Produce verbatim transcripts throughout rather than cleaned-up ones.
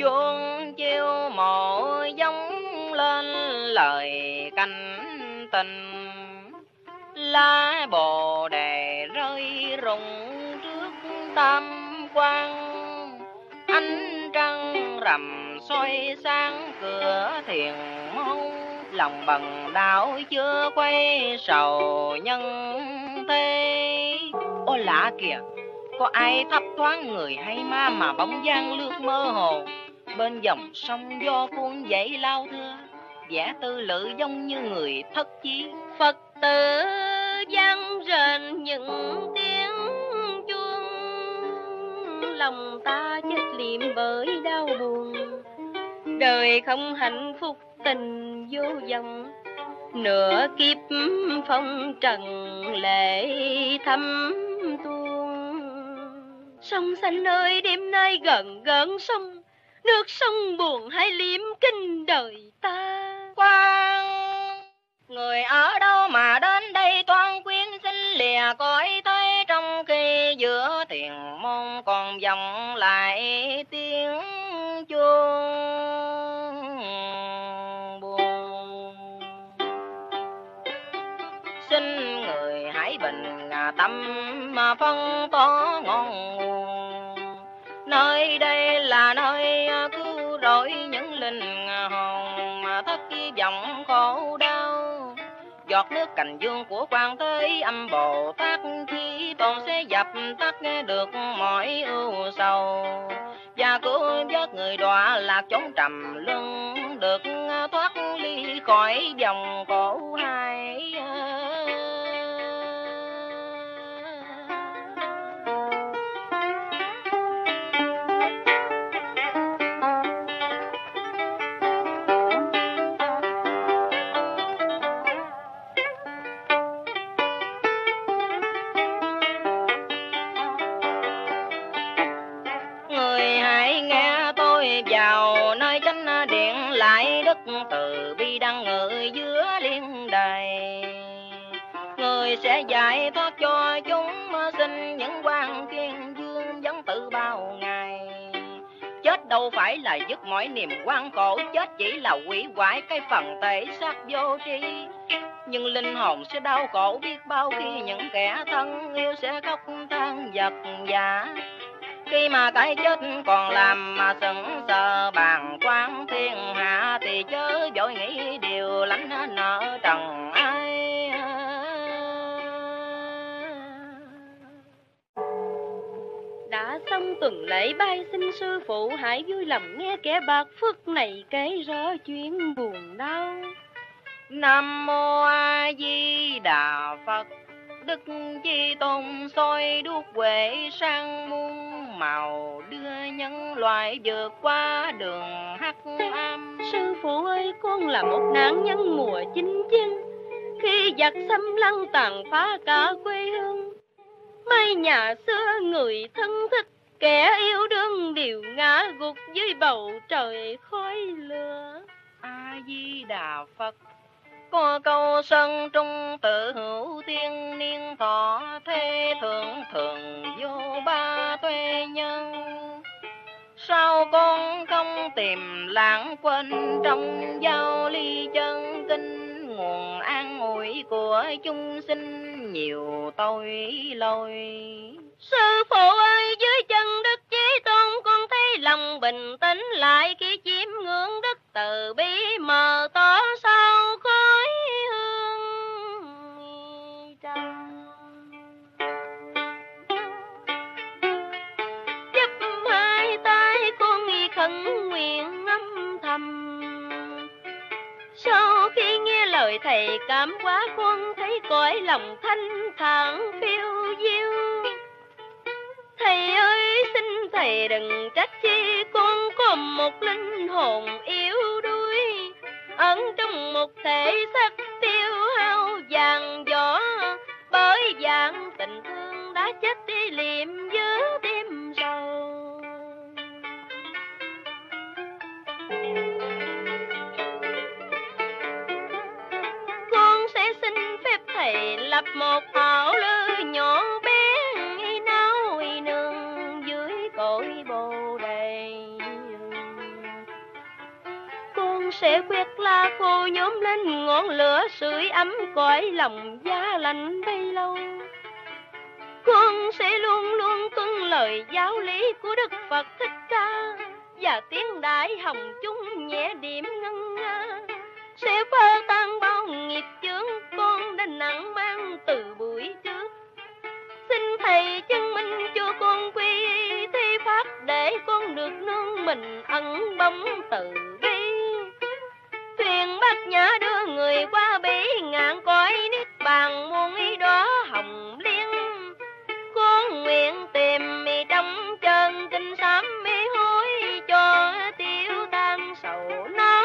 chuông chiêu mộ giống lên lời canh tình. Lá bồ đề rơi rụng trước tam quan, ánh trăng rằm soi sáng cửa thiền môn. Lòng bần đạo chưa quay sầu nhân thế. Ô lạ kìa, có ai thấp thoáng người hay ma mà bóng dáng lướt mơ hồ bên dòng sông do cuốn dãy lao thưa, vẻ tư lự giống như người thất chí. Phật tử vang rền những tiếng chuông, lòng ta chết liệm bởi đau buồn. Đời không hạnh phúc tình vô vọng, nửa kiếp phong trần lệ thâm tuôn. Sông xanh ơi đêm nay gần gợn sông, nước sông buồn hay liếm kinh đời ta. Quang người ở đâu mà đến đây toan quyến xin lìa cõi thế, trong khi giữa thiền môn còn vọng lại tiếng chuông buồn. Xin người hãy bình tâm mà phân tỏ ngọn nguồn, nơi đây là nơi cứu rỗi những linh hồn mà thất vọng khổ đau. Giọt nước cành dương của Quan Thế Âm Bồ Tát khi Tôn sẽ dập tắt được mọi ưu sầu, và cứu vớt người đọa lạc chốn trầm luân, được thoát ly khỏi vòng khổ hai. Từ bi đang ngự giữa liên đài, người sẽ giải thoát cho chúng sinh những quan kiên dương vẫn tự bao ngày. Chết đâu phải là dứt mọi niềm quan khổ, chết chỉ là hủy hoại cái phần thể xác vô tri. Nhưng linh hồn sẽ đau khổ biết bao khi những kẻ thân yêu sẽ khóc than vật vã. Khi mà cái chết còn làm mà sững sờ bàng quang thiên hạ, thì chớ vội nghĩ điều lánh nợ trần ai. Đã xong tuần lễ bay xin sư phụ hãy vui lòng nghe kẻ bạc phước này kể rõ chuyện buồn đau. Nam Mô A Di Đà Phật. Đức Chi Tôn soi đuốc huệ sang muôn màu, đưa nhân loại vượt qua đường hắc ám. Sư phụ ơi, con là một nạn nhân mùa chinh chiến, khi giặc xâm lăng tàn phá cả quê hương. Mấy nhà xưa người thân thích, kẻ yêu đương đều ngã gục dưới bầu trời khói lửa. A Di Đà Phật. Có câu sân trung tự hữu tiên niên thọ, thế thượng thường vô ba tuệ nhân. Sao con không tìm lãng quên trong giao ly chân kinh, nguồn an ủi của chúng sinh nhiều tội lỗi. Sư phụ ơi, dưới chân Đức Chí Tôn con thấy lòng bình tĩnh lại khi chiêm ngưỡng đức từ bi mờ tỏ sau khói hương trầm. Chấp hai tay con khẩn nguyện âm thầm, sau khi nghe lời thầy cảm hóa con thấy cõi lòng thanh thản phiêu diêu. Thầy ơi, xin thầy đừng trách chi con có một linh hồn yếu đuối, ẩn trong một thể xác tiêu hao vàng vỏ bởi dạng tình thương đã chết đi liệm giữa tim sầu. Con sẽ xin phép thầy lập một hảo lư nhỏ bé nương dưới cội Bồ Đề. sẽ quét lá khô nhóm lên ngọn lửa sưởi ấm cõi lòng giá lạnh bấy lâu. Con sẽ luôn luôn tuân lời giáo lý của Đức Phật Thích Ca và tiếng đại hồng chúng nhẹ điểm ngân nga, sẽ phá tan bao nghiệp chướng con đã nặng mang từ buổi trước. Xin thầy chứng minh cho con quy y thi pháp để con được nương mình ẩn bóng từ bi. Thuyền Bát Nhã đưa người qua bỉ ngạn cõi niết bàn muôn ý đó hồng liên. Con nguyện tìm mì trong chân kinh sám mê hối cho tiêu tan sầu não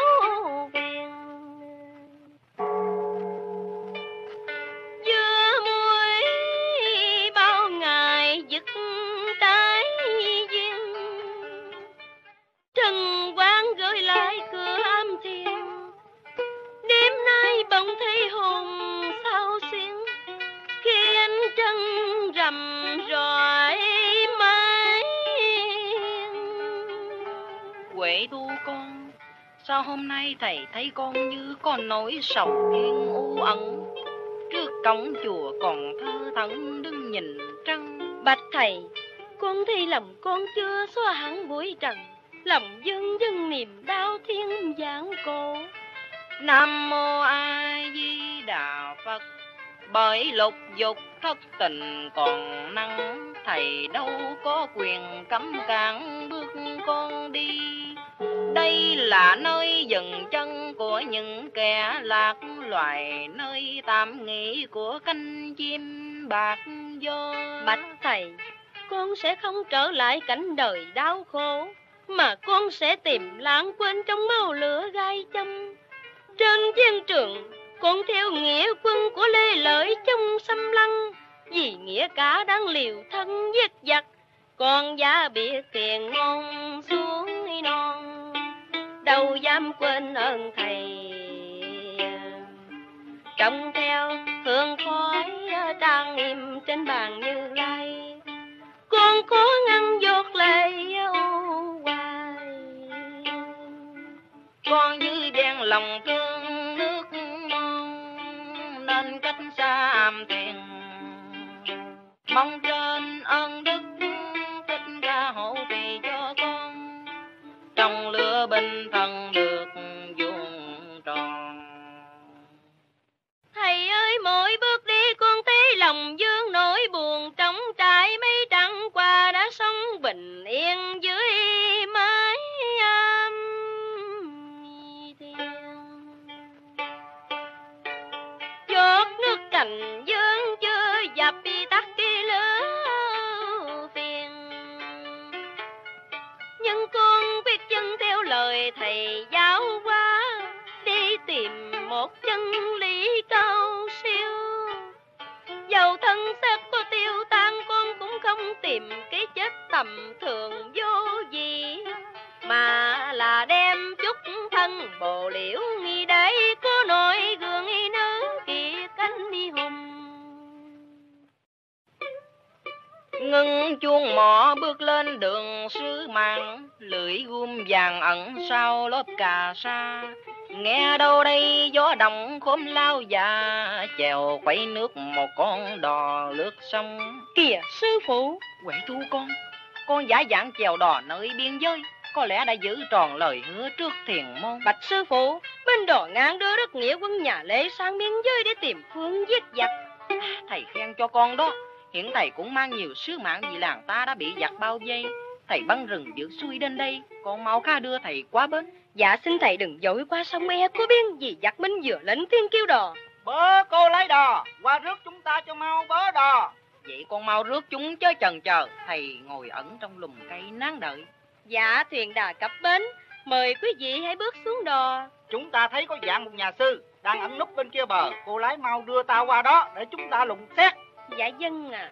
phiền. Dưa muối bao ngày giựt trái duyên, Trần Quán gửi lại cửa am thiền. Đêm nay bỗng thấy hồn sao xuyên khi anh trăng rằm rồi mãi. Quệ tu con, sao hôm nay thầy thấy con như con nỗi sầu duyên u ẩn? Trước cổng chùa còn thơ thẩn đứng nhìn trăng. Bạch thầy, con thi lòng con chưa xóa hẳn bụi trần, lòng dâng dâng niềm đau thiên giảng cổ. Nam mô A Di Đà Phật. Bởi lục dục thất tình còn năng, thầy đâu có quyền cấm cản bước con đi. Đây là nơi dừng chân của những kẻ lạc loài, nơi tạm nghỉ của cánh chim bạc vô. Bạch thầy, con sẽ không trở lại cảnh đời đau khổ, mà con sẽ tìm lãng quên trong máu lửa gai châm. Trên chiến trường, con theo nghĩa quân của Lê Lợi trong xâm lăng, vì nghĩa cả đang liều thân giết giặc, con giá bịa tiền ngon xuống non, đâu dám quên ơn thầy. Trông theo hương khói trang nghiêm trên bàn Như Lai, con cố ngăn giọt lệ u hoài. Con như đen lòng thương nước nên cách xa am thiền, mong trên ơn đức Thích Ca hộ trì cho con trong lửa bình thần được vuông tròn. Thầy ơi, mỗi bước đi con thấy lòng vương nỗi buồn trống trải, mấy trăng qua đã sống bình yên dưới mái am giọt nước cành dương chưa dập đi tắt đi lửa phiền. Nhưng con quyết chân theo lời thầy giáo hóa, đi tìm một chân lý cao siêu. Dầu thân xác có tiêu tan con cũng không tìm cái chết tầm thường vô gì, mà là đem chút thân bồ liễu nghi đấy có nỗi gương y nữ kia cánh đi hùng. Ngưng chuông mỏ bước lên đường sứ mạng, lưỡi gươm vàng ẩn sau lớp cà sa. Nghe đâu đây gió đồng khóm lao già, chèo quẩy nước một con đò lướt sông. Kìa sư phụ, Huệ Thu con, con giả dạng chèo đò nơi biên giới, có lẽ đã giữ tròn lời hứa trước thiền môn. Bạch sư phụ, bên đò ngang đưa đất nghĩa quân nhà Lê sang biên giới để tìm phương giết giặc. Thầy khen cho con đó, hiện thầy cũng mang nhiều sứ mạng vì làng ta đã bị giặc bao vây. Thầy băng rừng giữ xuôi đến đây, con mau khá đưa thầy qua bến. Dạ xin thầy đừng dối qua sông e của biên, vì giặc Minh vừa lấn thiên kiêu đò. Bớ cô lấy đò, qua rước chúng ta cho mau bớ đò. Vậy con mau rước chúng chớ chần chờ, thầy ngồi ẩn trong lùm cây nán đợi. Dạ thuyền đà cập bến, mời quý vị hãy bước xuống đò. Chúng ta thấy có dạng một nhà sư đang ẩn núp bên kia bờ, cô lái mau đưa ta qua đó để chúng ta lùng xét. Dạ dân à.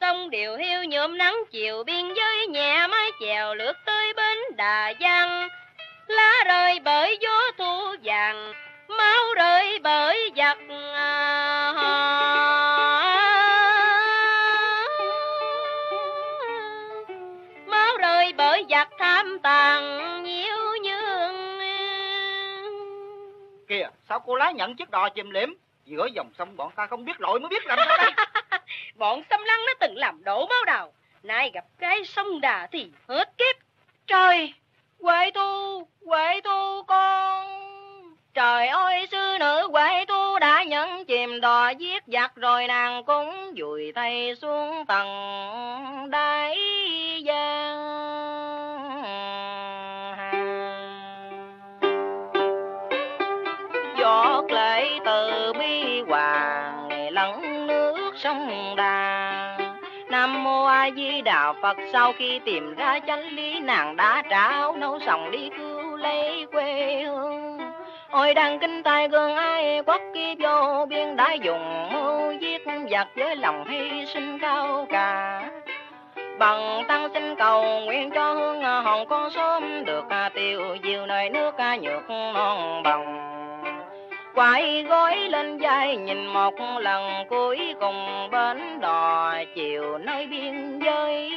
Sông điều hiu nhuộm nắng chiều biên giới, nhẹ mái chèo lướt tới bến Đà Giang. Lá rơi bởi gió thu vàng, máu rơi bởi giặc à, à, à. sao cô lái nhận chiếc đò chìm liễm giữa dòng sông, bọn ta không biết lội mới biết làm sao đây. Bọn xâm lăng nó từng làm đổ máu đào, nay gặp cái sông Đà thì hết kiếp. Trời, Huệ Tu, Huệ Tu con. Trời ơi sư nữ Huệ Tu đã nhận chìm đò giết giặc rồi, nàng cũng vùi tay xuống tầng đáy giang. Giọt lệ từ bi hoàng lẫn nước sông Đà. Nam Mô A Di Đà Phật. Sau khi tìm ra chánh lý, nàng đã tráo nấu sòng đi cứu lấy quê hương. Ôi đang kinh tài gương ai quốc kia vô biên, đã dùng mưu giết giặc với lòng hy sinh cao cả. Bằng tăng xin cầu nguyện cho hương hồng con sớm được tiêu diêu nơi nước nhược non bằng. Quay gói lên vai nhìn một lần cuối cùng bến đò chiều nơi biên giới.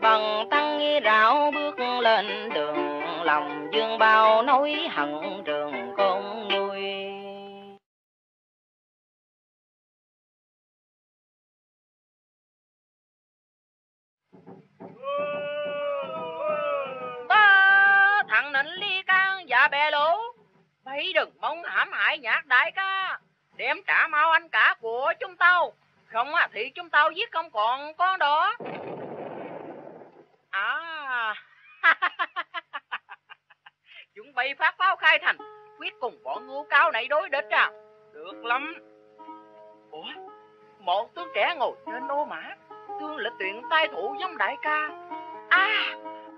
Bằng tăng nghi rảo bước lên đường, lòng dương bao nỗi hận trường con nuôi. Có thằng nịnh ly can và bè lũ, bây đừng mong hãm hại Nhạc đại ca, đem trả mau anh cả của chúng tao, không thì chúng tao giết không còn con đó. À, chuẩn bị phát pháo khai thành, quyết cùng bọn ngu cao này đối địch à? Được lắm. Ủa, một tướng trẻ ngồi trên ô mã, Tương Lịch Tuyển tay thủ giống đại ca. À,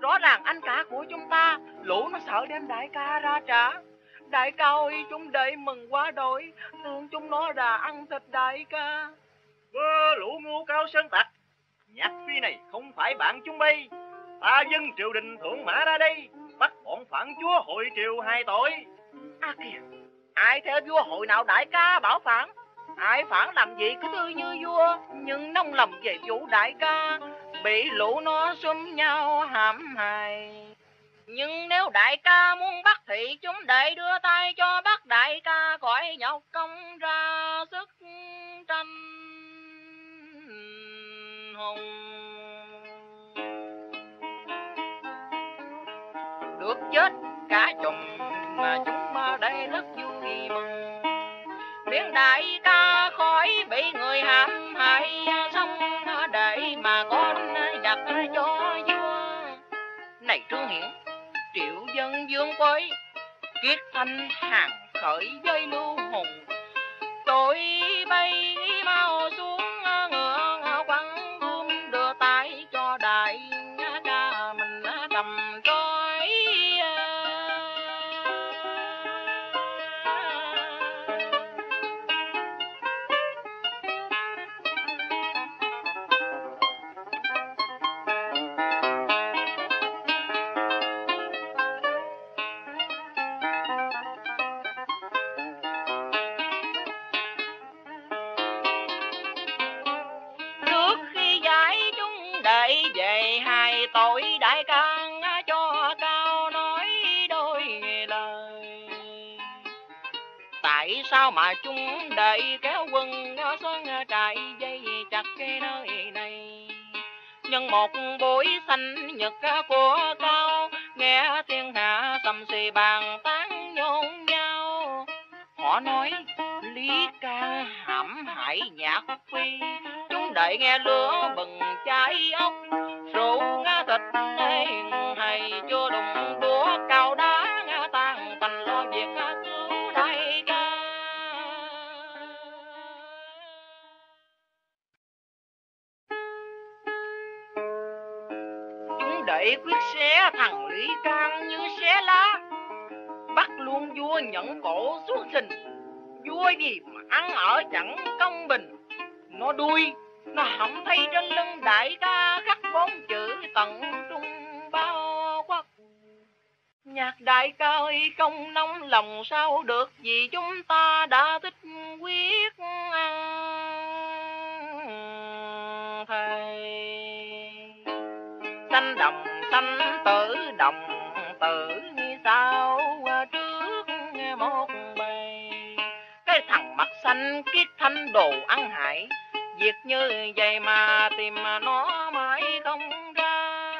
rõ ràng anh cả của chúng ta, lũ nó sợ đem đại ca ra trả. Đại ca ơi, chúng đệ mừng quá đổi, tưởng chúng nó đã ăn thịt đại ca. Bơ lũ ngu cao sơn tặc, Nhạc Phi này không phải bạn chúng bay. Ta dân triều đình thượng mã ra đây, bắt bọn phản chúa hội triều hai tội. À kìa, ai theo vua hội nào đại ca bảo phản, ai phản làm gì cứ tư như vua. Nhưng nông lầm về vụ đại ca, bị lũ nó xúm nhau hãm hại. Nhưng nếu đại ca muốn bắt thì chúng đệ đưa tay cho bắt đại ca, khỏi nhọc công ra sức tranh hùng. Được chết cả chồng mà chúng đây rất vui mừng, biến đại ca khỏi bị người hãm hại, xong để mà con đặt cho vua. Này Trương Hiển, Triệu Dân Dương Quế, Kiết Thanh Hàng Khởi với Lưu Hùng, tôi bay mau xuống ngựa quăng gươm đưa tay cho đại ca mình cầm tối. Sao mà chúng đệ kéo quân xuống trại dây chặt cái nơi này? Nhưng một buổi xanh nhật của cao, nghe thiên hạ sầm xì bàn tán nhôn nhau. Họ nói Lý Can hãm hại Nhạc Phi, chúng đệ nghe lửa bừng cháy ốc, rượu ngã thịt nên hay chưa đụng đũa cao đá ngã tan tành lo việc cứu đại ca. Để quyết xé thằng Lý Can như xé lá, bắt luôn vua nhẫn cổ xuống sình. Vua gì mà ăn ở chẳng công bình, nó đuôi nó hỏng thay trên lưng đại ca khắc bốn chữ tận trung bao quốc. Nhạc đại ca ơi, không nóng lòng sao được, vì chúng ta đã thích quyết ăn thầy. Xanh đồng xanh tử đồng tử sao trước một bài. Cái thằng mặt xanh cái thanh đồ ăn hại, việc như vậy mà tìm nó mãi không ra.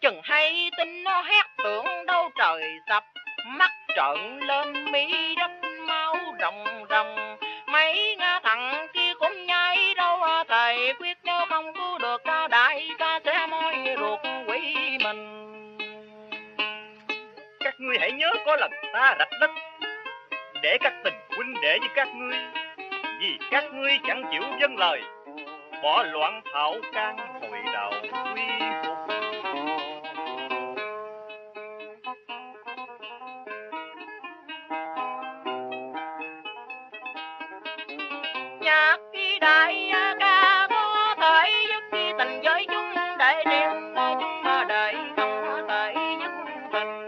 Chừng hay tin nó hét tưởng đâu trời sập, mắt trợn lên mi đất máu rồng rồng. Mấy thằng kia cũng nhảy đâu thầy quyết, nếu không cứu được ta đại ca sẽ moi ruột quỷ mình. Các ngươi hãy nhớ có lần ta rạch đất để các tình huynh đệ với các ngươi, vì các ngươi chẳng chịu vâng lời, bỏ loạn thảo can hồi đầu quy phục. Nhạc khi đại ca có thể giúp khi tình giới chúng để đem ta chúng ta đời không có thể nhất tình.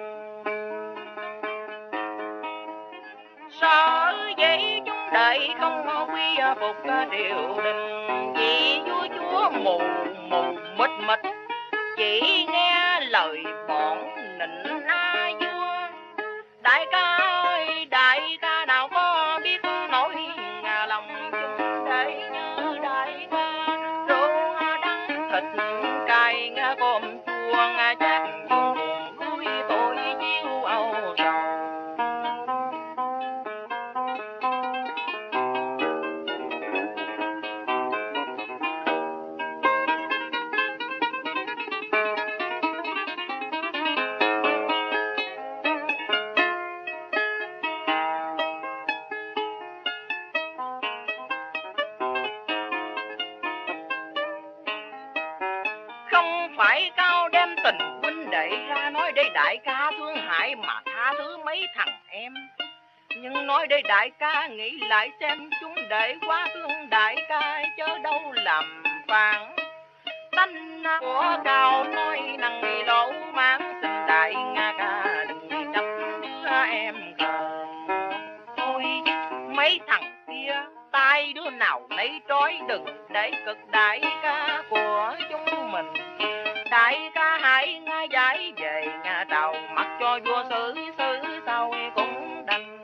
Sợ vậy chúng đời không có quy phục điều đình, vì vua chúa mù mù mịt mịt chỉ nghe lời bọn nịnh na vua. Đại ca ơi đại ca nào có biết nỗi ngà lòng chúng để nhớ đại ca. Rượu đắng thịt cay ngà cơm chua ngà chát vui tội chiêu âu sầu. Phải cao đem tình huynh đệ ra nói đây đại ca thương hại mà tha thứ mấy thằng em, nhưng nói đây đại ca nghĩ lại xem chúng để quá thương đại ca chớ đâu làm phản. Tánh của cao nói năng lỗ mãn, tình đại nga ca đừng đập đứa em cờ. Thôi mấy thằng kia tay đứa nào lấy trói, đừng để cực đại ca của chúng mình. Đại ca hãy nga giải về nhà đầu, mặc cho vua xử xử sau cũng đành.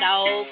Đường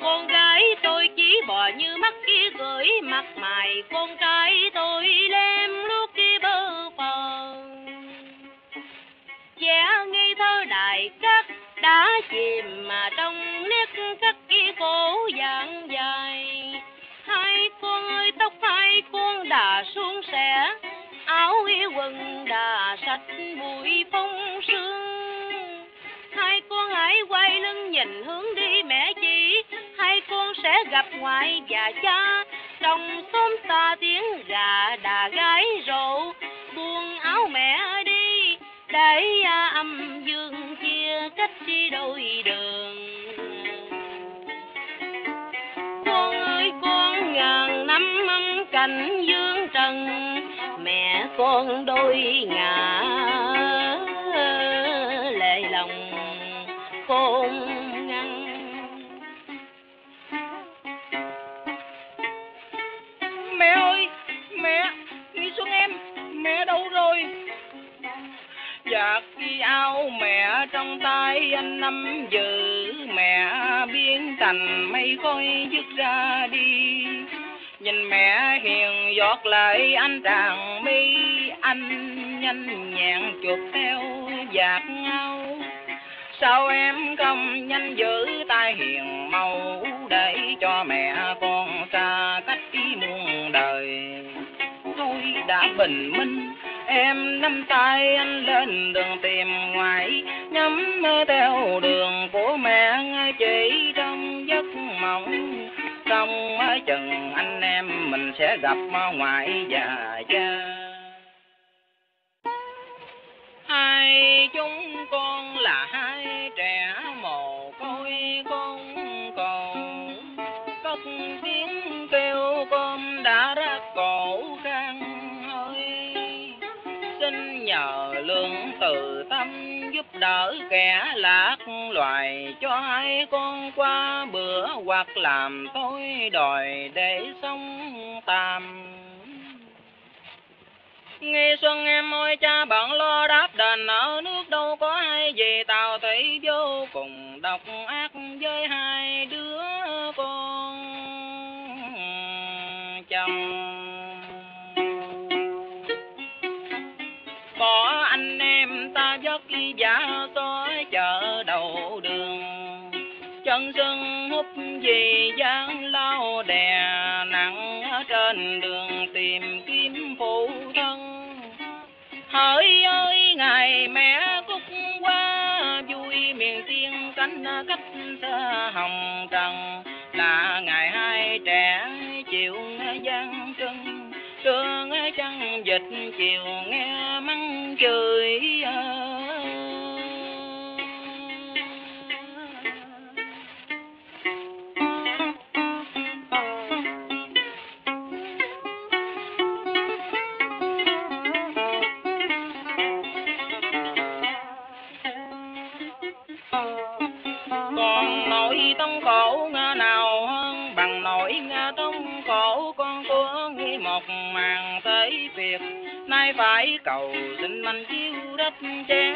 con ơi con ngàn năm cảnh dương trần, mẹ con đôi ngả lệ lòng con ngăn. Mẹ ơi, mẹ, Nghi Xuân em, mẹ đâu rồi? Vạt đi ao mẹ trong tay anh nắm giữ, mẹ biến thành mây khói dứt ra đi. Nhìn mẹ hiền giọt lại anh tràng mi, anh nhanh nhẹn chuột theo vạt ao. Sao em không nhanh giữ tay hiền mau để cho mẹ con xa cách đi muôn đời. Thôi đã bình minh, em nắm tay anh lên đường tìm ngoại, nhắm theo đường của mẹ chỉ trong giấc mộng. Trong chừng anh em mình sẽ gặp ngoại và cha. Hai chúng con là hai trẻ mồ côi, con còn cất tiếng kêu con đã ra cổ khang hơi. Xin nhờ lương từ tâm giúp đỡ kẻ lạc loài, cho ai con qua bữa hoặc làm tôi đòi để sống tạm. Nghi Xuân em ơi, cha bạn lo đáp đền ở nước đâu có hay gì, tào thủy vô cùng độc ác với hai đứa con chồng. Có anh em ta vất vả tới chợ đầu đường, chân sưng húp vì gian lao đè nặng ở trên đường tìm kiếm phụ thân. Hỡi ơi ngày mẹ cúc qua vui miền tiên cánh cách xa hồng trần, là ngày hai trẻ chịu gian trưng trương trăng vịt chiều nghe mắng chửi. Còn nỗi tống cổ nào hơn bằng nỗi tống cổ con của Nghi một màng tới việc, nay phải cầu xin manh chiêu đất chén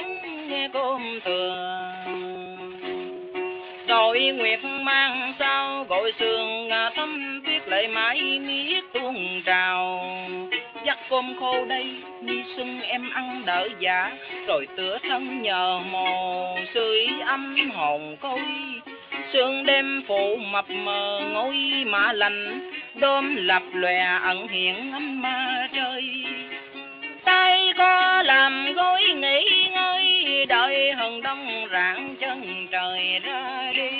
nghe cơm thừa. Rồi nguyệt mang sao gọi sương thấm tuyết lệ mãi miết tuôn trào. Dắt cơm khô đây Nghi Xuân em ăn đỡ giả, rồi tựa thân nhờ mồ sưởi âm hồn côi. Sương đêm phủ mập mờ ngôi mã lạnh, đom lập lòe ẩn hiện âm ma trời. Tay có làm gối nghỉ ngơi, đợi hừng đông rạng chân trời ra đi.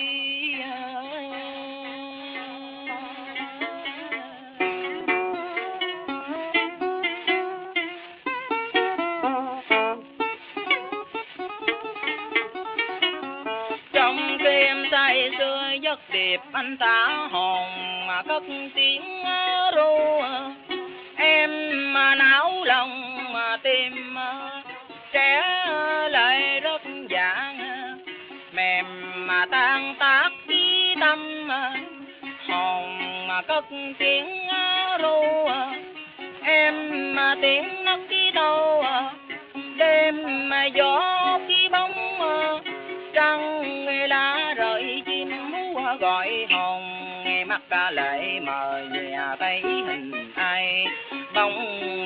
Điệp anh ta hồn mà cất tiếng ru, em mà não lòng mà tìm trẻ lại rất dạng mềm mà tan tác đi tâm. Hồn mà cất tiếng ru, em mà tiếng nấc đi đâu đêm mà gió khi bóng trăng lá rời chim gọi hồn. Mắt ta lại mời về thấy hình ai, bóng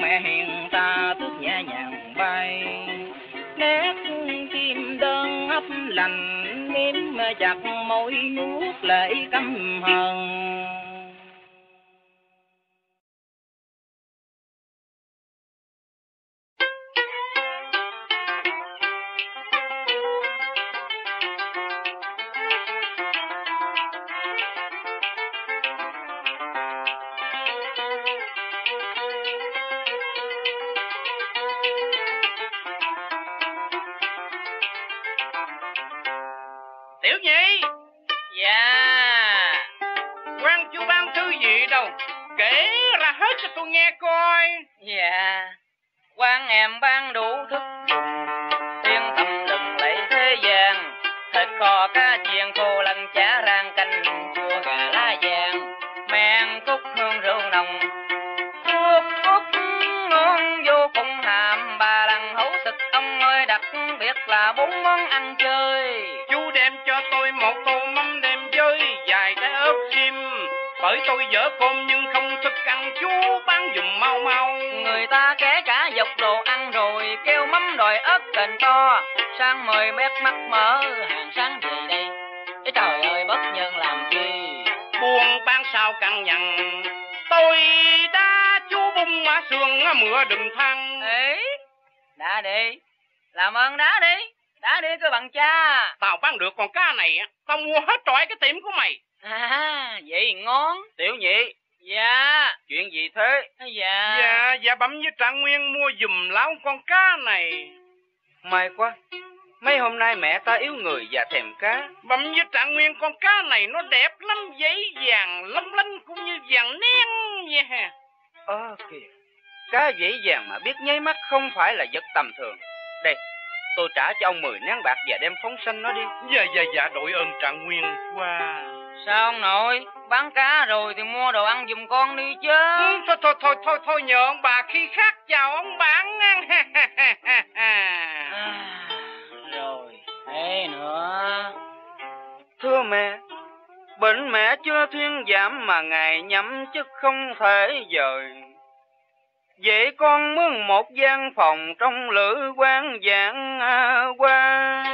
mẹ hiền ta tước nhẹ nhàng bay. Nét chim đơn ấp lành nếm chặt môi nuốt lệ căm hờn. Tiểu Nhi, dạ, yeah. Quang Chu nghe coi. Dạ. Quan em ban đủ thức, thiên tâm đừng lấy thế gian. Thịt kho cá chiên khô lần chả rang canh chua gà lá vàng. Men cúc hương rượu nồng, thuốc cúc ngon vô cùng hàm. Bà đằng hấu thịt ông ơi, đặc biệt là bốn món ăn chơi. Chú đem cho tôi một tô mắm đem với vài trái ớt xiêm, bởi tôi dở cơm nhưng không thức ăn. Chú bán dùm mau mau. Người ta ké cả dọc đồ ăn rồi, kêu mắm đòi ớt cành to. Sang mời bếp mắt mở hàng sáng về đây. Ê trời ơi, bất nhân làm chi buôn bán sao căng nhằn. Tôi đã chú bung má sườn mưa đừng thăng. Ê, đã đi, làm ơn đã đi. Đã đi cơ bằng cha. Tao bán được con cá này, tao mua hết trọi cái tiệm của mày. À, vậy ngon. Tiểu nhị. Dạ. Chuyện gì thế? Dạ. Dạ, dạ bấm với Trạng Nguyên mua giùm lão con cá này. May quá, mấy hôm nay mẹ ta yếu người và thèm cá. Bấm với Trạng Nguyên, con cá này nó đẹp lắm, giấy vàng lấm lánh cũng như vàng nén nha. Yeah. Ờ kìa, cá giấy vàng mà biết nháy mắt không phải là vật tầm thường. Đây, tôi trả cho ông mười nén bạc và đem phóng sanh nó đi. Dạ dạ dạ, đội ơn Trạng Nguyên qua. Sao ông nội, bán cá rồi thì mua đồ ăn giùm con đi chứ. Ừ, thôi thôi thôi thôi thôi nhờ ông bà khi khác chào ông bán. À, rồi thế nữa. Thưa mẹ, bệnh mẹ chưa thuyên giảm mà ngài nhắm chứ không thể dời. Vậy con mướn một gian phòng trong lữ quán giảng qua,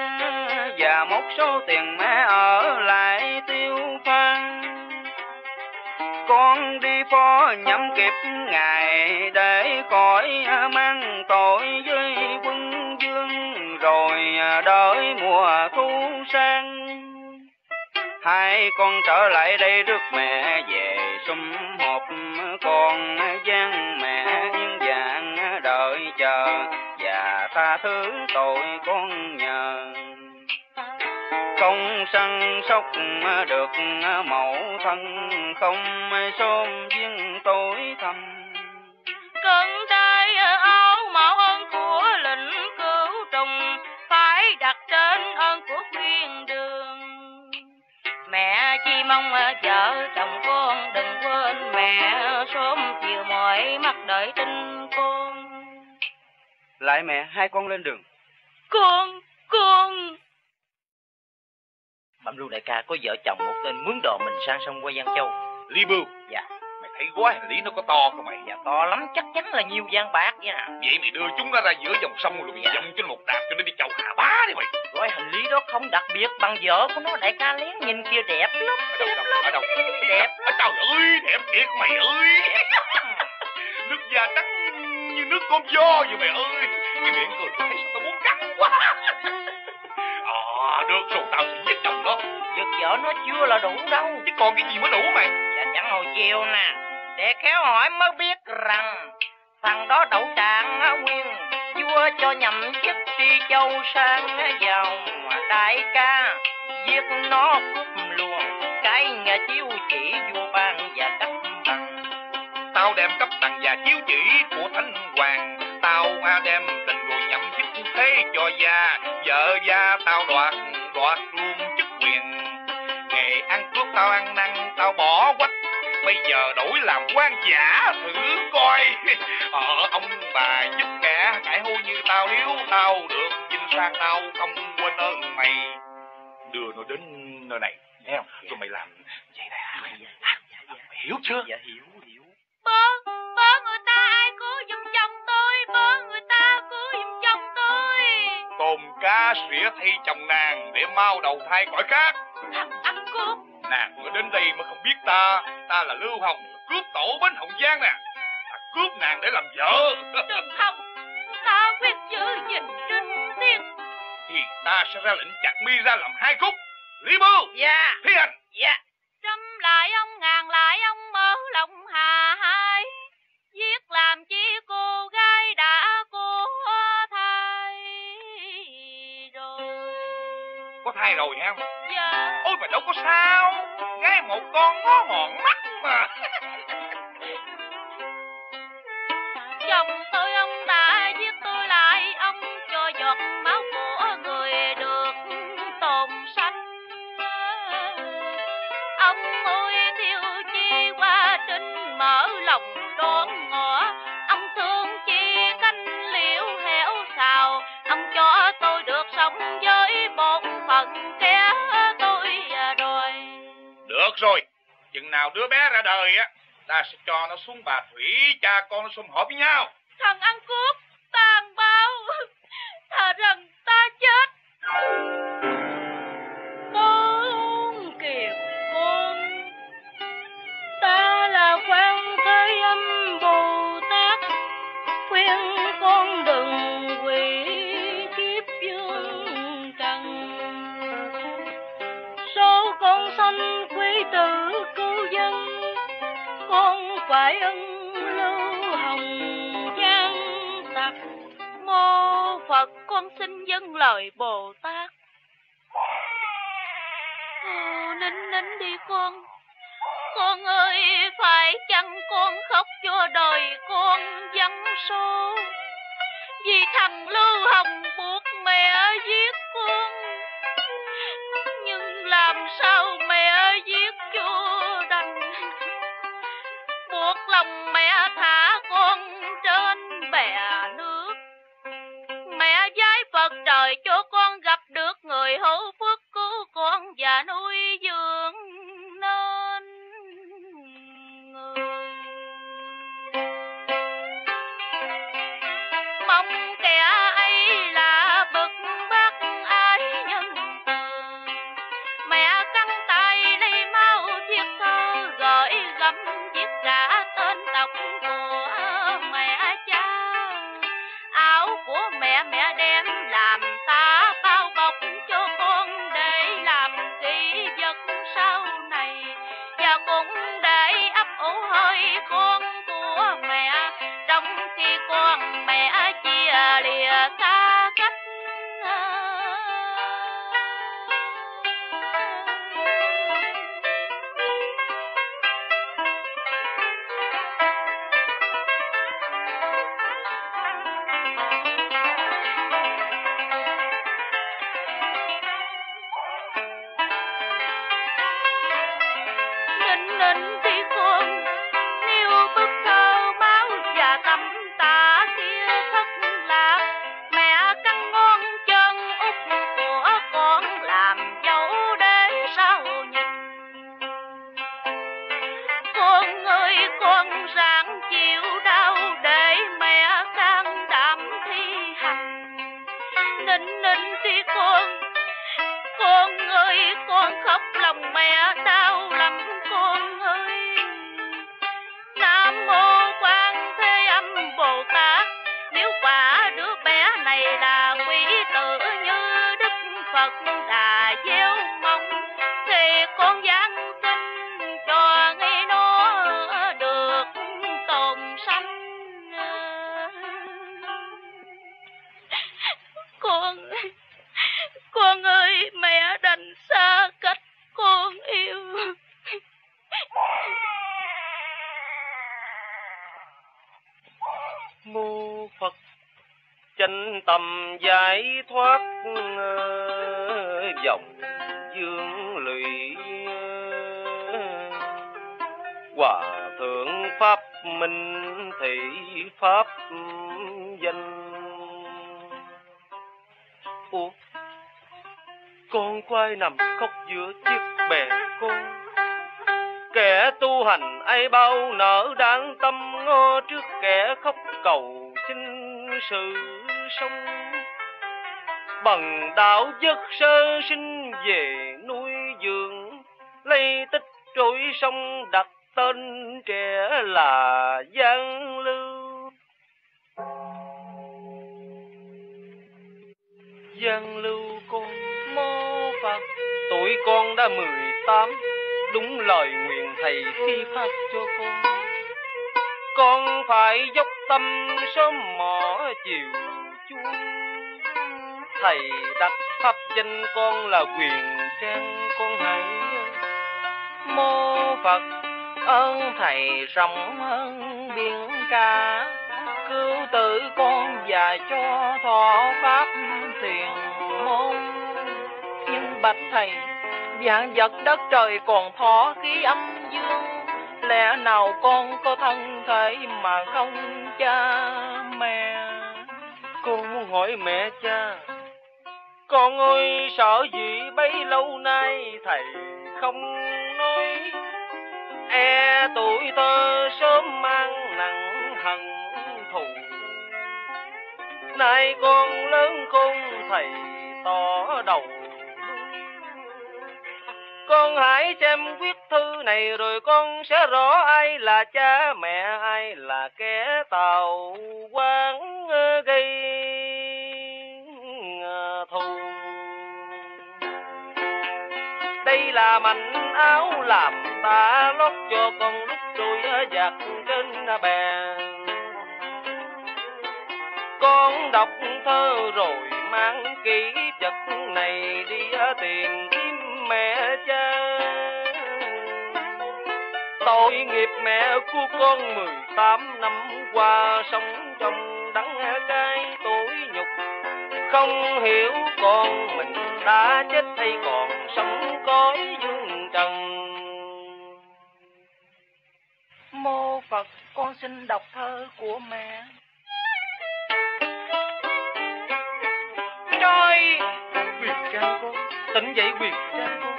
và một số tiền mẹ ở lại tiêu phan. Con đi phó nhắm kịp ngày để cõi mang tội với quân vương, rồi đợi mùa thu sang. Hai con trở lại đây rước mẹ về sum họp, con gian mẹ yên dạng đợi chờ và tha thứ tội con nhờ. Không săn sóc được mẫu thân, không xôn viên tối thầm. Cận tay áo mẫu ơn của lĩnh cứu trùng, phải đặt trên ơn của khuyên đường. Mẹ chỉ mong vợ chồng con đừng quên mẹ, sớm chiều mỏi mắt đợi tin con. Lại mẹ, hai con lên đường. Con, con... Bẩm Lưu đại ca, có vợ chồng một tên mướn đồ mình sang sông qua Giang Châu. Lý Bưu. Dạ. Mày thấy gói hành lý nó có to không mày? Dạ to lắm, chắc chắn là nhiều vàng bạc nha. Vậy mày đưa chúng nó ra giữa dòng sông rồi dạ. Dòng trên một đạp cho nó đi chầu hạ bá đi mày. Gói hành lý đó không đặc biệt bằng vợ của nó, đại ca lén nhìn kia đẹp lắm. Ở đâu, đâu, ở đâu? Đẹp. Ở đâu ơi, đẹp thiệt mày ơi. Nước da trắng như nước con gió vậy mày ơi. Cái miệng cười thấy tao muốn cắn quá. À, được rồi, tao sẽ giết chồng nó. Giật vợ nó chưa là đủ đâu. Chứ còn cái gì mới đủ mày? Dạ chẳng hồi chiều nè, để khéo hỏi mới biết rằng thằng đó đậu Trạng Nguyên, vua cho nhậm chức đi châu sang vào đại ca. Giết nó cướp luôn cái nhà chiếu chỉ vua ban và cấp bằng. Tao đem cấp bằng và chiếu chỉ của Thánh Hoàng. Tao đem tình rồi nhậm chức thế cho gia. Vợ gia tao đoạt, đoạt luôn chức quyền. Ngày ăn cướp tao ăn năn, tao bỏ quách. Bây giờ đổi làm quan giả, thử coi. Ờ, ông bà giúp kẻ cải hôi như tao, nếu tao được vinh sang tao không quên ơn mày. Đưa nó đến nơi này, thấy không? Rồi mày làm vậy nè. Mày hiểu chưa? Dạ hiểu, hiểu. Bố, bố người ta ai cứu giùm chồng tôi, bố người ta cứu giùm chồng tôi. Tôm cá xỉa thay chồng nàng để mau đầu thai cõi khác. Thằng ăn cướp. Nàng mới đến đây mà không biết ta, ta là Lưu Hồng, cướp tổ bến Hồng Giang nè. Ta cướp nàng để làm vợ. Đừng không, ta quyết giữ gìn trinh tiết. Thì ta sẽ ra lệnh chặt mi ra làm hai khúc. Lý Bưu. Dạ. Thi hành. Dạ. Trăm lại ông ngàn lại ông mơ lòng hà hai, giết làm chi cô gái đã cô thai rồi. Có thai rồi hả? Dạ. Ôi mà đâu có sao, gái một con ngó mòn mắt mà. lòng đón ngõ. Ông thương chi canh liễu hẻo xào, ông cho tôi được sống với bổn phận kẻ tôi đòi. Được rồi, chừng nào đứa bé ra đời á, ta sẽ cho nó xuống Bà Thủy, cha con nó sum họp với nhau. Thằng ăn cướp tàn bạo, thà rằng ta chết. Con Kiều con, ta là Quan Thế Âm Bồ Tát, khuyên con đừng quỷ kiếp dương trần. Số con sanh quý tử cứu dân, con phải ân lưu hồng gian tặc. Mô Phật, con xin dâng lời Bồ Tát. Ừ, nín nín đi con. Con ơi, phải chăng con khóc cho đời con vắng số, vì thằng Lưu Hồng buộc mẹ giết con. Nhưng làm sao mẹ giết cho đành, buộc lòng mẹ thả con trên bè nước. Mẹ giái Phật trời cho con gặp được người hữu phước cứu con và nuôi dưỡng nên. Mong kẻ ấy là bậc bác ái nhân từ, mẹ căng tay lấy máu thiết thơ gửi gắm giết cả tên tộc của mẹ cha. Áo của mẹ mẹ đem làm ta bao bọc cho con để làm kỷ vật sau này, và cũng để ấp ủ hơi con của mẹ trong khi con mẹ chia lìa xa cách. Nằm khóc giữa chiếc bè con, kẻ tu hành ai bao nở đáng tâm ngơ trước kẻ khóc cầu xin sự sống. Bằng đạo giấc sơ sinh về nuôi dưỡng, lấy tích trỗi sông đặt tên trẻ là Giang Lưu. Giang Lưu con, Mô Phật, tuổi con đã mười tám, đúng lời nguyện thầy khi phát cho con. Con phải dốc tâm sớm mỏ chiều chuông. Thầy đặt pháp danh con là Quyền Trang, con hãy Mô Phật. Ơn thầy rộng hơn biển cả, cứu tử con và cho thọ pháp thiền môn. Bạch thầy, vạn vật đất trời còn thọ khí âm dương, lẽ nào con có thân thể mà không cha mẹ? Con muốn hỏi mẹ cha, con ơi sợ gì bấy lâu nay thầy không nói, e tuổi thơ sớm mang nặng hận thù. Nay con lớn khôn thầy tỏ đầu, con hãy xem viết thư này rồi con sẽ rõ ai là cha mẹ, ai là kẻ tạo quán gây thù. Đây là mảnh áo làm ta lót cho con lúc trôi giặt trên bè. Con đọc thơ rồi mang ký vật này đi tìm kiếm mẹ cha. Tội nghiệp mẹ của con mười tám năm qua sống trong đắng cay tủi nhục, không hiểu con mình đã chết hay còn sống cõi dương trần. Mô Phật, con xin đọc thơ của mẹ. Trời, quyền cha con, tỉnh dậy quyền cha con,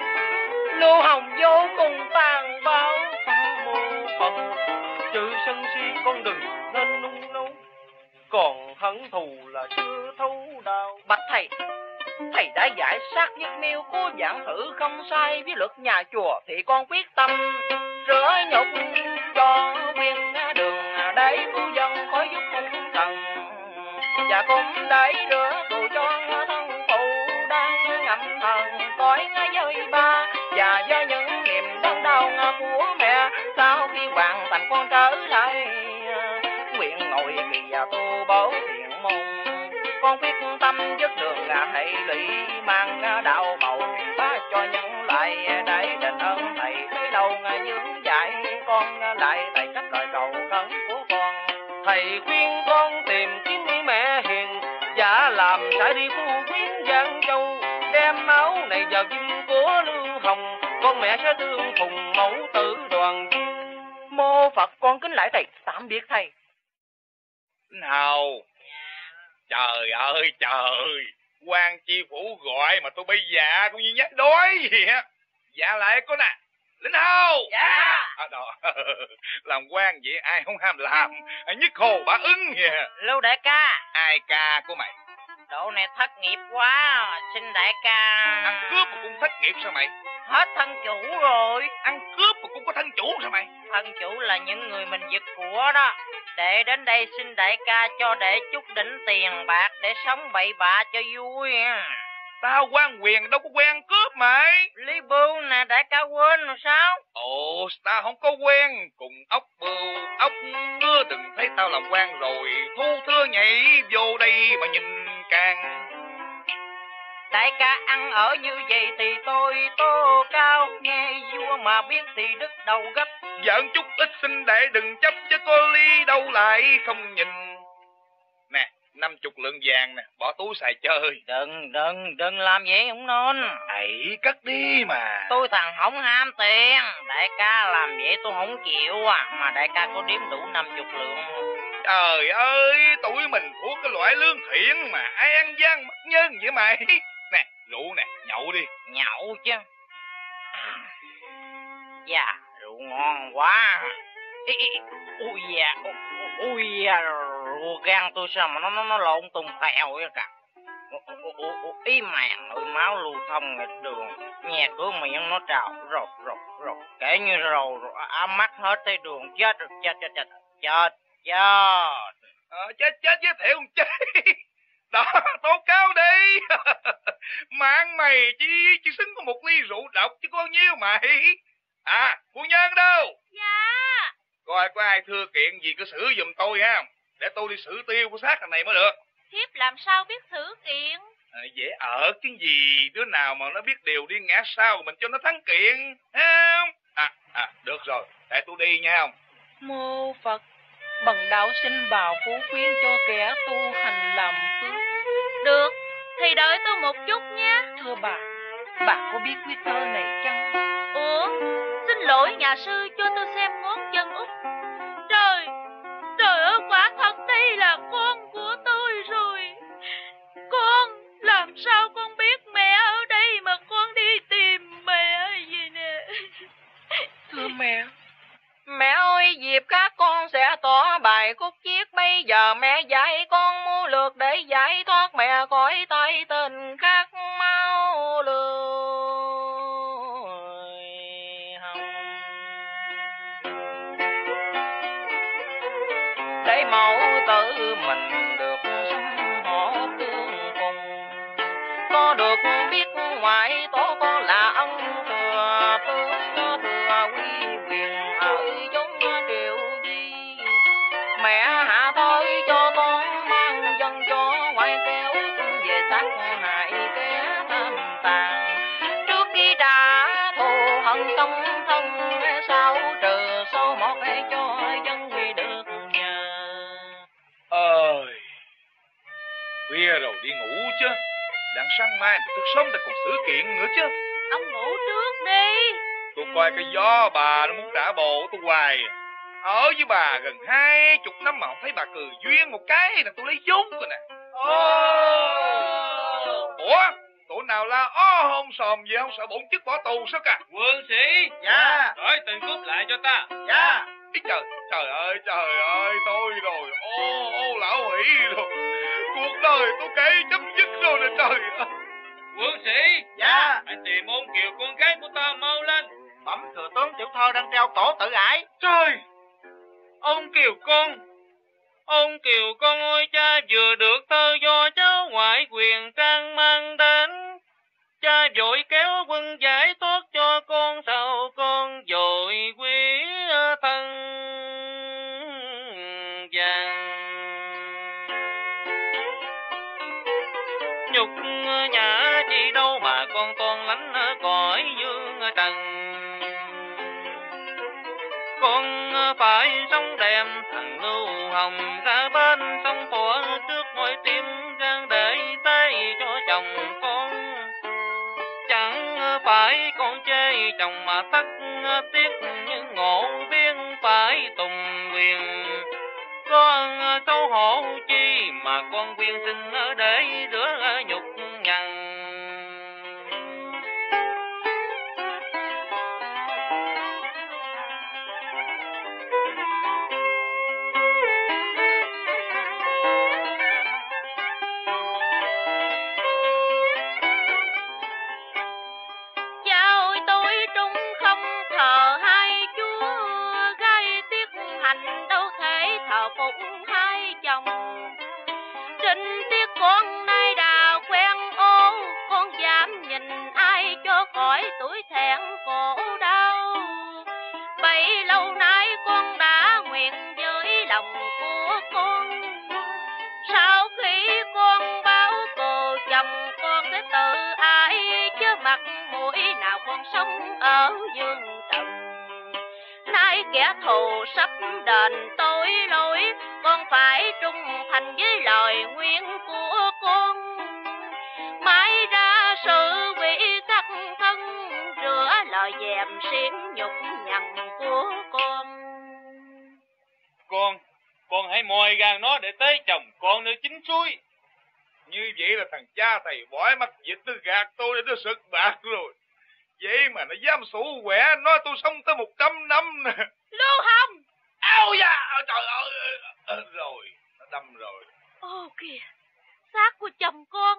nô hồng vô cùng tàn bạo. Mô Phật, chữ sân si con đừng nên nung nấu, còn hận thù là chưa thấu đau. Bạch thầy, thầy đã giải sát nhất miêu cố giảng thử không sai với luật nhà chùa, thì con quyết tâm rửa nhục cho nguyên đường đấy cứu dân khỏi giúp cũng cần, và cũng đẩy rửa tù cho thân phụ đang ngậm hờn cõi giới ba, và do những niềm đớn đau của mẹ sau khi hoàn thành con trở lại nguyện ngồi kỳ tu bổ thiện môn. Con quyết tâm dứt đường thầy lụy mang đạo màu phá cho nhân lại, để đền ơn thầy tới đâu nhướng dạy con lại, thầy cách lời cầu khấn của con. Thầy khuyên con tìm kiếm mẹ hiền, giả làm sẽ đi phu quyến Giang Châu, đem máu này vào kim của Lưu Hồng, con mẹ sẽ tương phùng mẫu tử đoàn viên. Mô Phật, con kính lạy thầy, tạm biệt thầy. Nào, trời ơi trời, quan chi phủ gọi mà tôi bây dạ cũng như nhát đói gì á. Dạ lại con nè, Linh Hầu. Dạ. À, đó. Làm quan vậy ai không ham làm, nhất hồ bá ứng kìa. Lưu đại ca. Ai ca của mày? Độ này thất nghiệp quá, xin đại ca. Ăn cướp mà cũng thất nghiệp sao mày? Hết thân chủ rồi. Ăn cướp mà cũng có thân chủ sao mày? Thân chủ là những người mình giật của đó. Đệ đến đây xin đại ca cho đệ chút đỉnh tiền bạc để sống bậy bạ cho vui. Tao quan quyền đâu có quen cướp mày. Lý Bưu nè, đại ca quên rồi sao? Ồ, tao không có quen cùng ốc Bưu, ốc Ngứa đừng thấy tao làm quan rồi. Thu thưa nhảy vô đây mà nhìn càng. Đại ca ăn ở như vậy thì tôi tô cao, nghe vua mà biết thì đứt đầu gấp. Giỡn chút ít xin đệ đừng chấp chứ có ly đâu lại không nhìn. Nè, năm chục lượng vàng nè, bỏ túi xài chơi. Đừng, đừng, đừng làm vậy không nên. Hãy cất đi mà. Tôi thằng không ham tiền, đại ca làm vậy tôi không chịu à. Mà đại ca có đếm đủ năm chục lượng không? Trời ơi, tụi mình của cái loại lương thiện mà ai ăn gian mất nhân vậy mày. Nè, rượu nè, nhậu đi. Nhậu chứ. Dạ, rượu ngon quá. Ý, ý, ui da, ui da, rượu gan tôi sao mà nó nó, nó lộn tùng phèo vậy cả. Ý màng ơi, máu lưu thông nghịch đường, nhà cửa miệng nó trào rột rột rột, kể như rầu ám mắt hết tới đường. Chết rồi, chết chết chết chết Dạ. Ờ, chết chết với thiệu không chết. Đó, tố cáo đi. Mạng mày chỉ chỉ xứng có một ly rượu độc chứ có nhiêu mày. À, phu nhân đâu? Dạ. Coi có ai thưa kiện gì cứ xử giùm tôi ha, để tôi đi xử tiêu của xác thằng này mới được. Thiếp làm sao biết xử kiện? À, dễ ở cái gì, đứa nào mà nó biết điều đi ngã sau mình cho nó thắng kiện, thấy không? À, à, được rồi, để tôi đi nha không. Mô Phật, bần đạo xin vào phú khuyến cho kẻ tu hành làm phước. Được, thì đợi tôi một chút nha. Thưa bà, bà có biết quyết thơ này chăng? Ủa, xin lỗi nhà sư cho tôi xem ngón chân út. Trời, trời ơi, quả thật đây là con của tôi rồi. Con, làm sao con biết mẹ ở đây mà con đi tìm mẹ vậy nè? Thưa mẹ, mẹ ơi, dịp các con sẽ tỏ bài khúc chiết. Bây giờ mẹ dạy con mưu lược để giải thoát mẹ khỏi tay tình các mau lười hồng. Để mẫu tử mình được sum họp tương cùng, có được biết ngoại tố có là ân thừa tướng có thừa quý quyền ở giống triệu di. Mẹ hạ thôi cho con mang dân cho ngoại kéo về sát hại kẻ tham tàn. Trước khi trả thù hận trong thân sau trừ số một cho dân thì được nhà. Ơi, khuya rồi đi ngủ chứ, đặng sáng mai thức sớm ta còn xử kiện nữa chứ. Ông ngủ trước đi. Tôi coi cái gió bà nó muốn trả bộ tôi hoài. Ở với bà gần hai chục năm mà không thấy bà cười duyên một cái là tôi lấy vốn rồi nè. Oh. Ủa, tụi nào la ó hôn sòm gì không sợ bổn chức bỏ tù sao cả? Quân sĩ. Dạ. Đổi tình cúp lại cho ta. Dạ. Ý trời, trời ơi, trời ơi, tôi rồi. Ô, ô lão hỷ rồi. Cuộc đời tôi kể chấm dứt rồi nè trời ơi. Quân sĩ. Dạ. Hãy tìm Ôn Kiều con gái của ta mau lên. Bẩm thừa tướng tiểu thơ đang treo cổ tự ải. Trời. Ông Kiều con, ông Kiều con ơi, cha vừa được thơ do cháu ngoại quyền can mang đến. Cha vội kéo quân giải thoát cho con, sao con vội quý thân vàng. Nhục nhã chi đâu mà con toàn lánh cõi dương trần. Con phải sống đêm thằng lưu hồng ra bên sông thuở trước ngôi tim gan để tay cho chồng con. Chẳng phải con chê chồng mà tắc tiếc nhưng ngộ biết phải tùng quyền. Con xấu hổ chi mà con quyên sinh để rửa nhục nhằn. Tuổi thẹn khổ đau bấy lâu nay con đã nguyện với lòng của con. Sau khi con báo cù chồng con sẽ tự ái chứ mặt mũi nào con sống ở dương trần. Nay kẻ thù sắp đền tội lỗi, con phải trung thành với lời nguyện của con. Mãi ra sự bị sắc thân lời dèm xiến nhục nhằn của con. Con, con hãy moi gan nó để tới chồng con nơi chính suối. Như vậy là thằng cha thầy bói mắt dịch nó gạt tôi để nó sực bạc rồi. Vậy mà nó dám sủ quẻ nói tôi sống tới một trăm năm nè. Lưu Hồng! Áo da! Trời ơi! Rồi, nó đâm rồi. Ô kìa, xác của chồng con.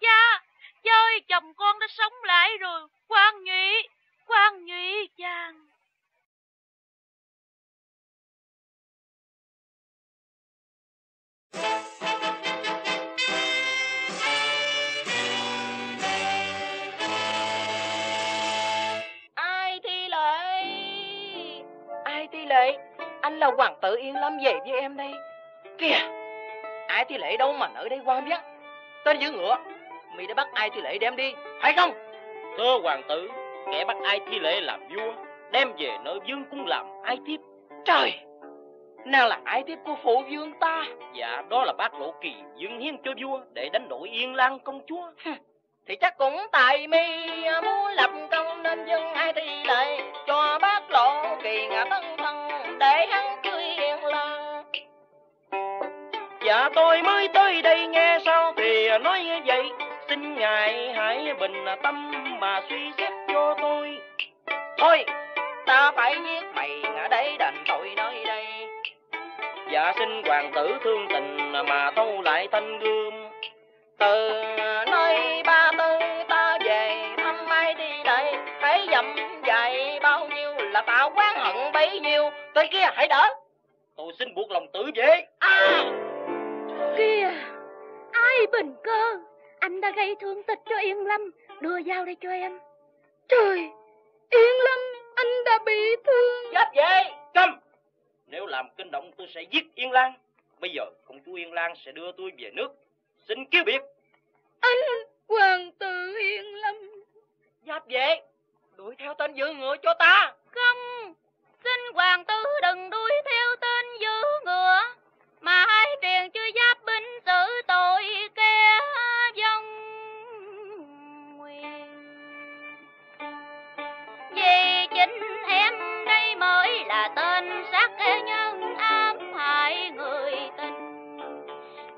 Cha, cha ơi, chồng con đã sống lại rồi. Quan Nhụy! Quan Nhụy chàng. Ai Thi Lệ? Ai Thi Lệ? Anh là hoàng tử Yên Lâm về với em đây. Kìa, Ai Thi Lệ đâu mà ở đây quan biết. Tên giữ ngựa, mày đã bắt Ai Thi Lệ đem đi, phải không? Thưa hoàng tử, kẻ bắt Ai Thi Lệ làm vua, đem về nơi vương cung làm ai thiếp. Trời, nàng là ai thiếp của phụ vương ta. Dạ, đó là bác Lộ Kỳ dâng hiến cho vua để đánh đổi Yên Lan công chúa. thì chắc cũng tại mi muốn lập công nên dâng hai thi lệ cho bác Lộ Kỳ ngã tân thân để hắn cưới yên lăng. Dạ tôi mới tới đây nghe sao thì nói như vậy, xin ngài hãy bình tâm mà suy xét cho tôi. Thôi ta phải giết mày ở đây đành tội nơi đây. Dạ xin hoàng tử thương tình mà thu lại thanh gươm. Từ nơi ba tư ta về thăm ai đi đây, hãy dầm dài bao nhiêu là tạo quán hận bấy nhiêu. Tên kia hãy đỡ, tôi xin buộc lòng tử về. À kia ai Bình Cơ, anh đã gây thương tích cho Yên Lâm, đưa dao đây cho em. Trời, Yên Lâm anh đã bị thương. Chết về cầm, nếu làm kinh động tôi sẽ giết Yên Lan. Bây giờ công chúa Yên Lan sẽ đưa tôi về nước, xin cứu biệt. Anh hoàng tử Yên Lâm. Giáp vệ, đuổi theo tên giữ ngựa cho ta. Không, xin hoàng tử đừng đuổi theo tên giữ ngựa, mà hãy truyền chư giáp binh xử tội kẻ vong nguyên. Vì chính em đây mới là tên sát nhân ám hại người tình.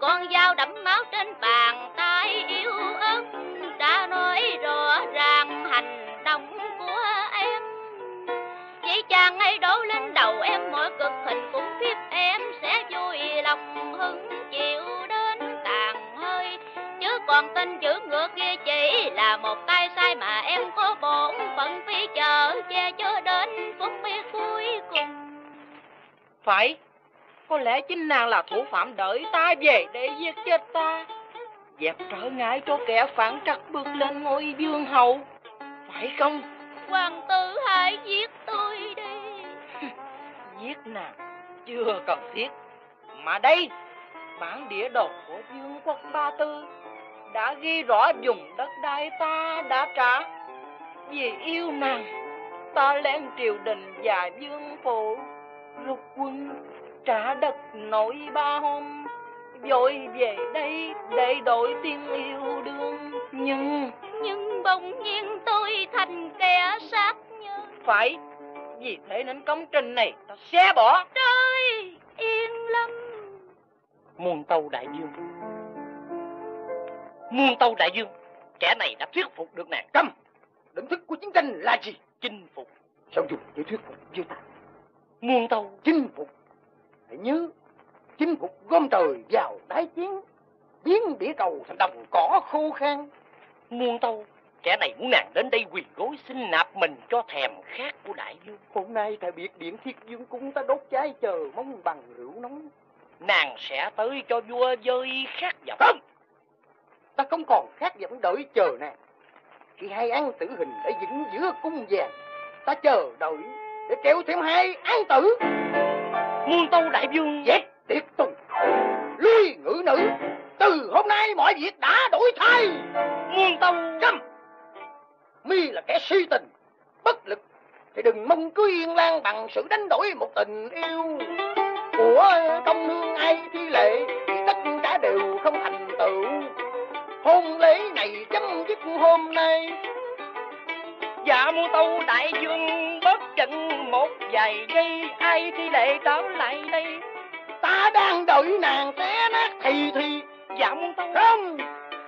Con dao đẫm máu trên bàn tay yếu ớt đã nói rõ ràng hành động của em. Vậy chàng ấy đổ lên đầu em mọi cực hình cũng biết em sẽ vui lòng hứng chịu đến tàn hơi. Chứ còn tên chữ ngược kia chỉ là một tay sai mà em có bổn phận phí chờ che chở đến phút giây cuối cùng. Phải, có lẽ chính nàng là thủ phạm đợi ta về để giết chết ta, dẹp trở ngại cho kẻ phản trắc bước lên ngôi vương hậu, phải không? Hoàng tử hãy giết tôi đi. Giết nàng chưa cần thiết, mà đây bản địa đồ của vương quốc Ba Tư đã ghi rõ dùng đất đai ta đã trả. Vì yêu nàng, ta lên triều đình và vương phủ lục quân trả đất nội ba hôm, vội về đây để đổi tiếng yêu đương. Nhưng Nhưng bỗng nhiên tôi thành kẻ sát nhân. Phải, vì thế nên công trình này ta xé bỏ. Trời, Yên Lâm. Muôn Tâu đại dương, Muôn Tâu đại dương, kẻ này đã thuyết phục được nàng. Câm, định thức của chiến tranh là gì? Chinh phục. Sao dùng để thuyết phục với ta? Muôn Tâu chinh phục, hãy nhớ, chinh phục gom trời vào đái chiến, biến địa cầu thành đồng cỏ khô khan. Muôn Tâu, kẻ này muốn nàng đến đây quỳ gối xin nạp mình cho thèm khát của đại dương. Hôm nay tại biệt điện Thiết Dương cung ta đốt cháy chờ mong bằng rượu nóng. Nàng sẽ tới cho vua dơi khát vọng. Không, ta không còn khát vọng đợi chờ nàng. Khi hai án tử hình đã vĩnh giữa cung vàng, ta chờ đợi để kéo thêm hai án tử. Muôn Tâu đại vương, dẹp tiệt tùng, lui ngữ nữ. Từ hôm nay mọi việc đã đổi thay. Muôn Tâu câm, mi là kẻ si tình bất lực thì đừng mong cưới Yên Lan bằng sự đánh đổi một tình yêu của công nương ai thi lệ, thì tất cả đều không thành tựu. Hôn lễ này chấm dứt hôm nay. Dạ Muôn Tâu đại vương, bớt chừng một vài giây, ai thi lệ trở lại đây. Ta đang đợi nàng té nát thì thì. Dạ Muôn Tâu không,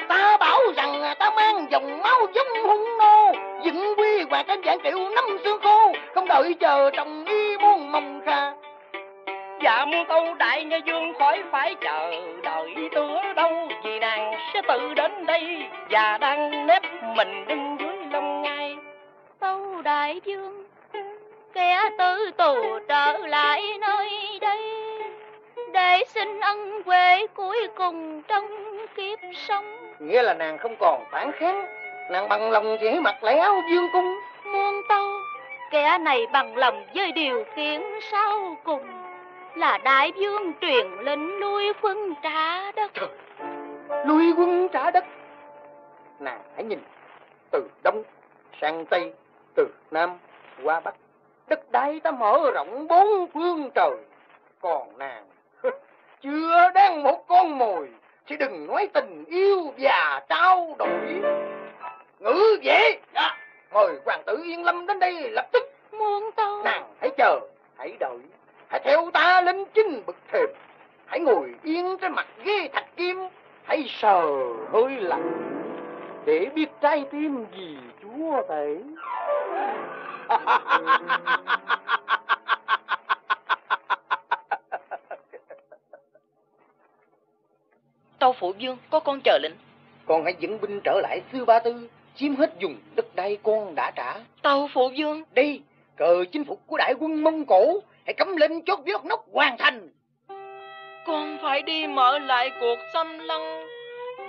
ta bảo rằng ta mang dòng máu giống hung nô, dựng quy hoạch trên vạn triệu năm xưa khô, không đợi chờ trong y muôn mong kha. Dạ Muôn Tâu đại nhà vương, khỏi phải chờ đợi nữa đâu, vì nàng sẽ tự đến đây và đang nép mình đứng dưới lông ngai. Tâu đại vương, kẻ tử tù trở lại nơi đây để xin ân huệ cuối cùng trong kiếp sống. Nghĩa là nàng không còn phản kháng, nàng bằng lòng chỉ mặc lấy áo dương cung. Muôn Tâu, kẻ này bằng lòng với điều kiện sau cùng là đại vương truyền lệnh lui quân trả đất. Trời, lui quân trả đất. Nàng hãy nhìn, từ đông sang tây, từ nam qua bắc, đất đai ta mở rộng bốn phương trời. Còn nàng chưa đang một con mồi, chứ đừng nói tình yêu và trao đổi. sờ hơi lạnh để biết trái tim gì Chúa thấy. Tâu Phụ Vương, có con chờ lệnh. Con hãy dẫn binh trở lại Sư Ba Tư, chiếm hết vùng đất đai con đã trả. Tâu Phụ Vương, đi cờ chinh phục của đại quân Mông Cổ, hãy cắm lên chốt vót nóc hoàn thành. Con phải đi mở lại cuộc xâm lăng,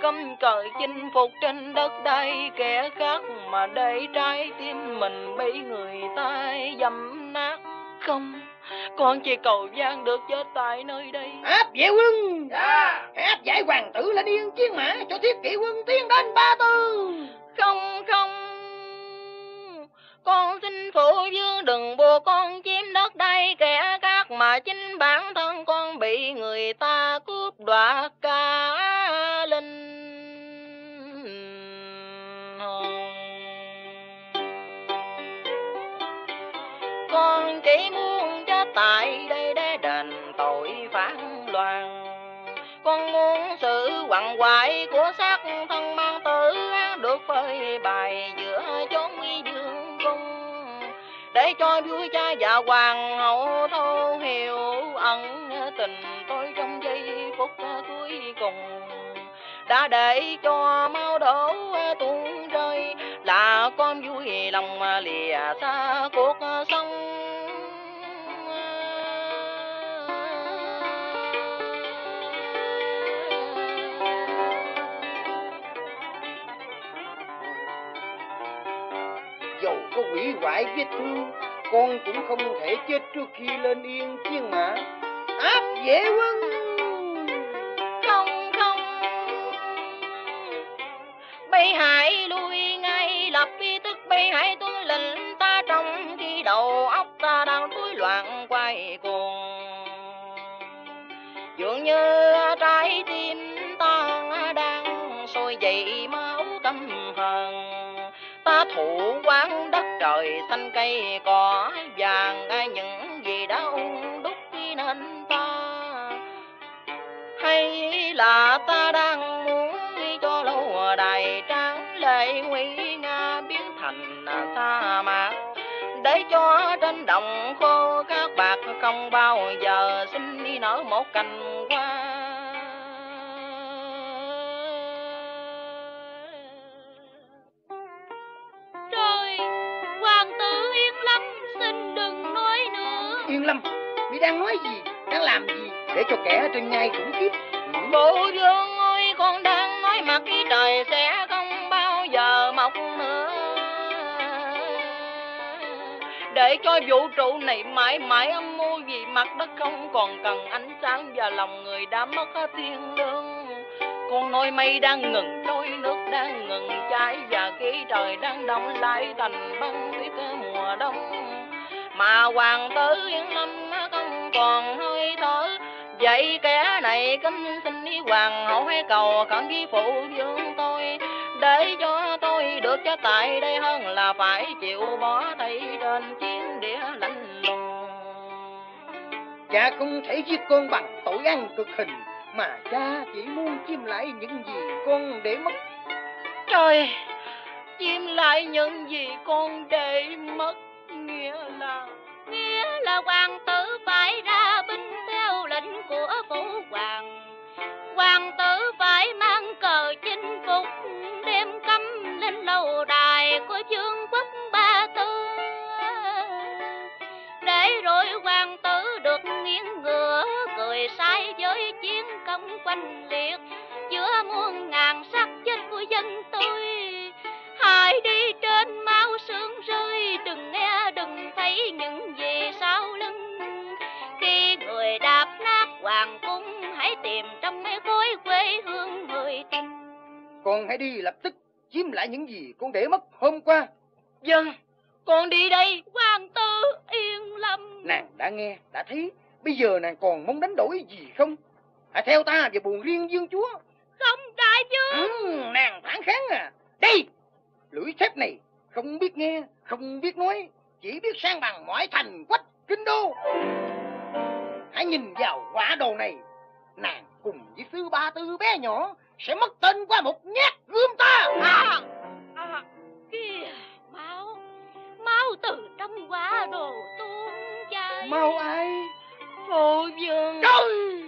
cắm cờ chinh phục trên đất đai kẻ khác, mà để trái tim mình bị người ta dẫm nát không. Con chỉ cầu gian được chết tại nơi đây. Áp giải quân, dạ. Áp giải hoàng tử lên yên chiến mã cho Thiết Kỷ quân tiến đến Ba Tư. Không không, con xin Phụ Vương đừng buộc con chiếm đất đai kẻ khác, mà chính bản thân con bị người ta cướp đoạt cả linh. Con chỉ muốn chết tại đây để đền tội phản loạn. Con muốn sự quằn quại của xác thân mang tử được phơi bày giữa chốn uy dương cung, để cho vua cha và hoàng hậu thấu hiểu ẩn tình tôi trong giây phút cuối cùng. Đã để cho máu đổ tuôn rơi là con vui lòng lìa xa cuộc sống. Dẫu có hủy hoại vết thương, con cũng không thể chết trước khi lên yên chiến mã. Áp dễ quân, bây hãy lui ngay lập tức, bây hãy tuân lệnh ta, trong khi đầu óc ta đang rối loạn quay cuồng. Dường như trái tim ta đang sôi dậy máu căm hờn, ta thủ quán đất trời xanh cây cỏ vàng, những gì đã ung đúc nên ta, hay là ta đang muốn cho lâu đài tráng lệ nguy nga biến thành sa mạc, để cho trên đồng khô các bạc không bao giờ xin đi nở một cành hoa. Trời, hoàng tử Yên Lâm xin đừng nói nữa. Yên Lâm, mi đang nói gì, đang làm gì để cho kẻ trên ngai khủng khiếp? Bộ Dương ơi, con đang nói mặt cái trời sẽ không bao giờ mọc nữa, để cho vũ trụ này mãi mãi âm mưu vì mặt đất không còn cần ánh sáng và lòng người đã mất thiên lương. Con nói mây đang ngừng trôi, nước đang ngừng chảy, và khí trời đang đông lại thành băng tuyết mùa đông, mà hoàng tử Yên Lâm không còn hơi thở. Vậy kẻ này kính xin ý hoàng hậu hãy cầu khẩn với Phụ Vương tôi, để cho tôi được chết tại đây hơn là phải chịu bỏ tay trên chiến địa lạnh lùng. Cha không thể giết con bằng tội ăn cực hình, mà cha chỉ muốn chiếm lại những gì con để mất. Trời, chiếm lại những gì con để mất, nghĩa là nghĩa là hoàng tử phải ra binh theo lệnh của Phụ Hoàng. Hoàng tử phải mang cờ chinh phục, đem cắm lên lâu đài của vương quốc Ba Tư, để rồi hoàng tử được nghiêng ngựa cười sai với chiến công quanh liệt giữa muôn ngàn xác chết của dân tôi. Hãy đi trên máu sương rơi, đừng nghe đừng thấy những gì sau lưng. Khi người đạp nát hoàng cung, hãy tìm trong mấy khối quê hương người tình. Con hãy đi lập tức chiếm lại những gì con để mất hôm qua. Vâng, con đi đây. Hoàng tử Yên Lâm, nàng đã nghe đã thấy, bây giờ nàng còn mong đánh đổi gì không? Hãy theo ta về buồng riêng vương chúa. Không, đại vương. Ừ, nàng phản kháng à? Đi! Lưỡi thép này không biết nghe, không biết nói, chỉ biết sang bằng mọi thành quách kinh đô. Hãy nhìn vào quả đồ này, nàng cùng với Sư Ba Tư bé nhỏ sẽ mất tên qua một nhát gươm ta. À, à, kìa máu, máu từ trong quả đồ tôn chai. Máu ai? Phụ vương. Trời,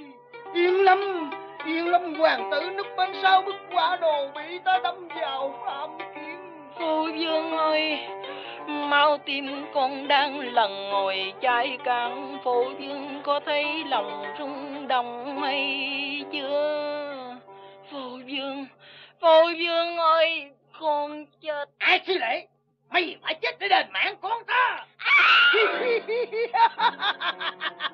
yên lắm, yên lắm hoàng tử, núp bên sau bức quả đồ bị ta đâm vào phạm kiếm. Phụ vương ơi, mau tim con đang lần ngồi chai cạn, phụ vương có thấy lòng rung động hay chưa? Phụ vương, phụ vương ơi, con chết. Ai xí lệ, mày phải chết để đền mạng con ta. À.